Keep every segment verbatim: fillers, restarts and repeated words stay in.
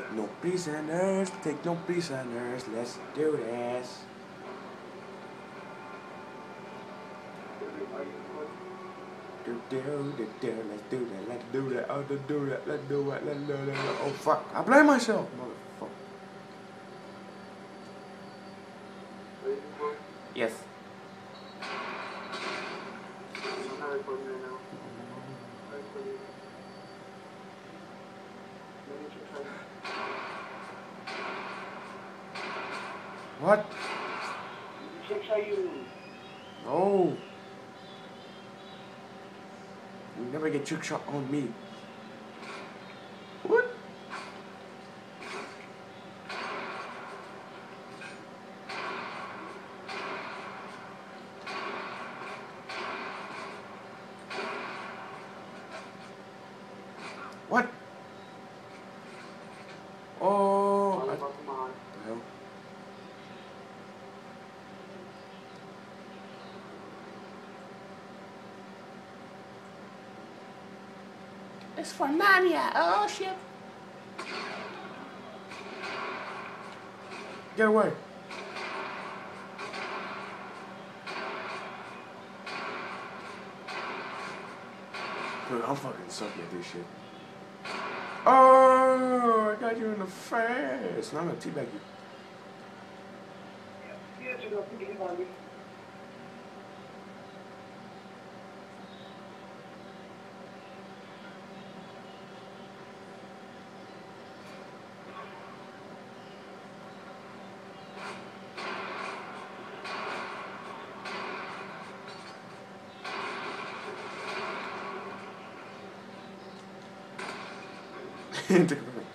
Take no prisoners, take no prisoners, let's do this. Do do do do, let's do that, let's do that, oh do do that, let's do it, let's do that, oh fuck, I blame myself, motherfucker. Yes. What? No. You never get trick shot on me. What? What? Oh, I, what the hell? It's for Maria. Oh shit! Get away! Dude, I'm fucking sucking at this shit. Oh, I got you in the face. Now I'm gonna teabag you. Yeah, you know, you know, you know. Take a break.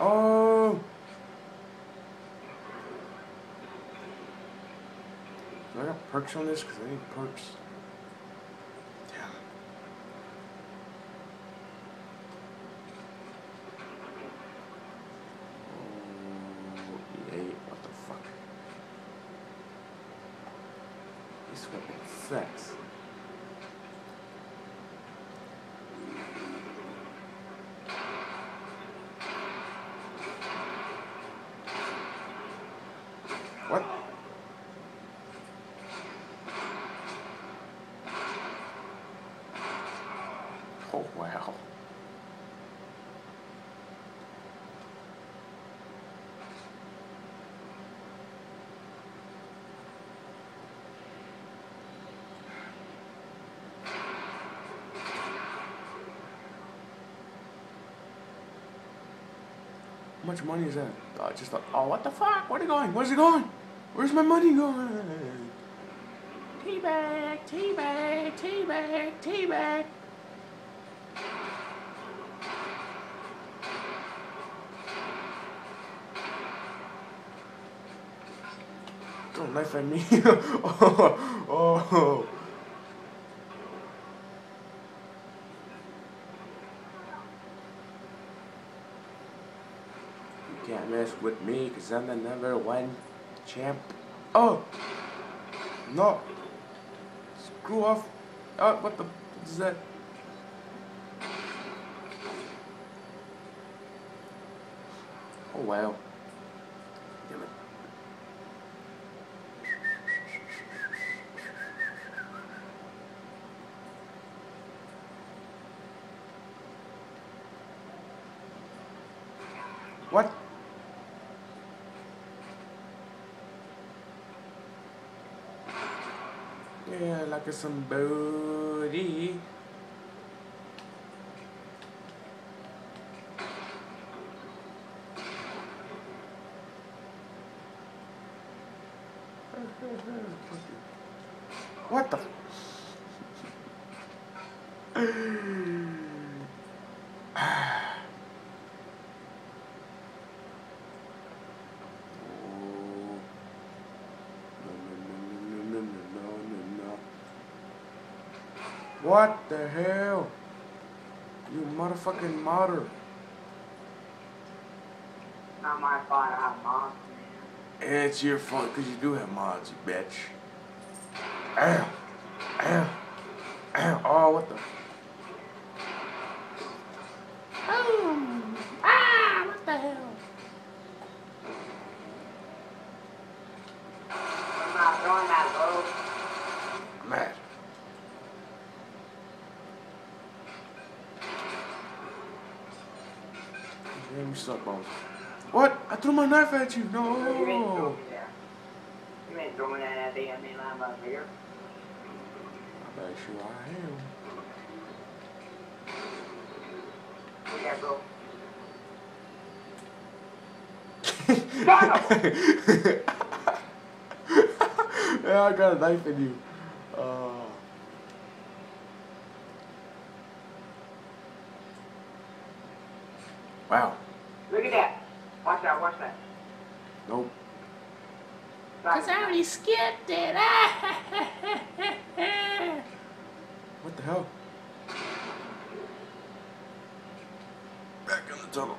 Oh! Do I got perks on this? Because I need perks. Damn. Oh, E eight. What the fuck? This weapon sucks. What? Oh, wow. How much money is that? I just thought, oh, what the fuck? Where's it going? Where's it going? Where's my money going? Teabag, teabag, teabag, teabag. Throw a knife at me. Oh, oh. You can't mess with me because I'm the number one champ. Oh! No! Screw off! Oh, what the what is that? Oh wow. Damn it. What? Yeah, like some booty. What the? What the hell? You motherfucking martyr. Not my fault, I have mods. It's your fault, because you do have mods, you bitch. Ow. Ow. Ow. Oh, what the... Oh. Ah, what the hell? I'm not throwing that load. I'm mad. Damn, you suck balls. What? I threw my knife at you. No. You ain't throwing that. You ain't throwing that at the enemy line up here. I bet you I am. Yeah, I got a knife in you. Uh, wow. Look at that. Watch that, watch that. Nope. Because I already skipped it. What the hell? Back in the tunnel.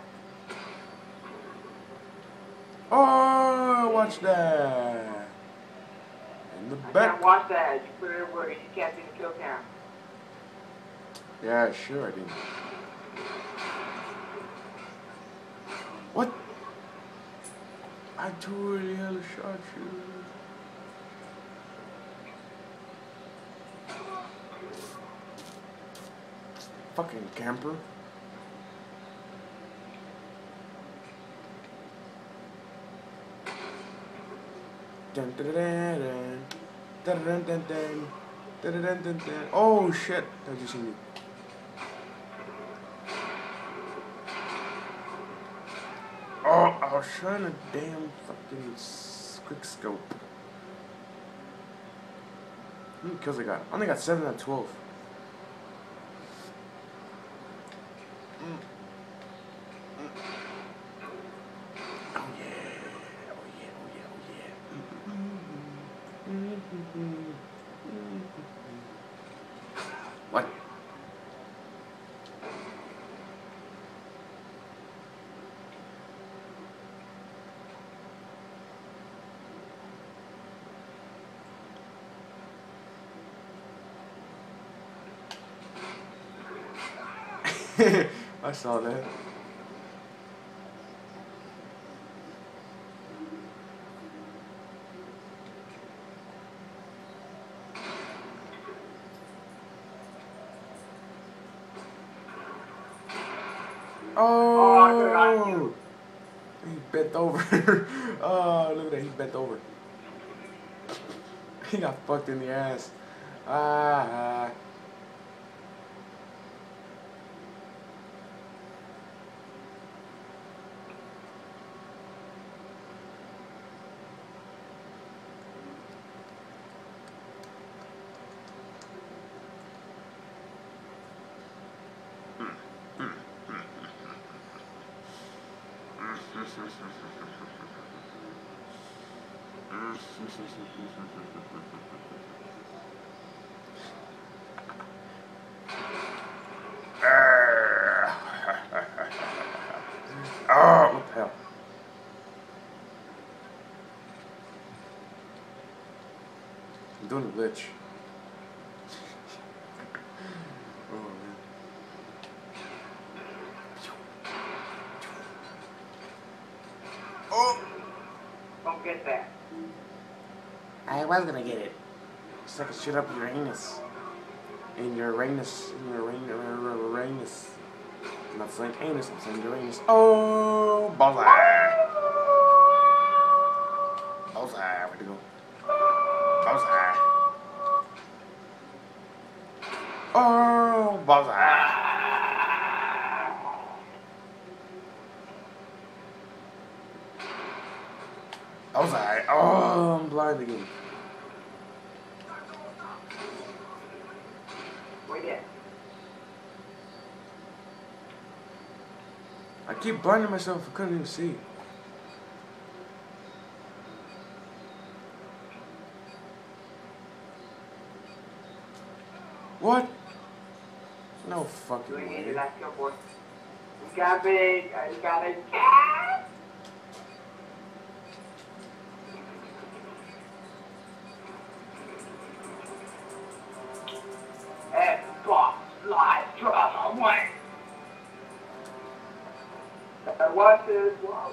Oh, watch that. In the I back. Can't watch that. You put it where you can't see the kill count. Yeah, sure I did. What? I totally hell shot you. Fucking camper. Dun, dun, dun, dun. Dun, dun, dun, dun. Dun, dun, dun, dun. Oh shit! I just see me. Oh, I was trying a damn fucking quick scope. How many kills I got? I only got seven out of twelve. Mm. What? I saw that. Oh, he bent over. Oh, look at that. He bent over. He got fucked in the ass. Ah. Oh, what the hell? I'm doing a glitch. Get that. I was gonna get it. Suck a shit up your anus. In your Uranus. In your Uranus. I'm not saying anus, I'm saying Uranus. Oh, bullseye. Bullseye, way to go. Bullseye. Oh, bullseye. I was like, oh, I'm blind again. Wait there. I keep blinding myself. I couldn't even see. What? No fucking way. You got big. I got a cat. Hey, And watch this. Wow.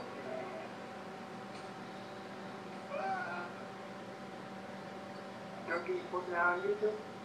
Don't get put down, YouTube.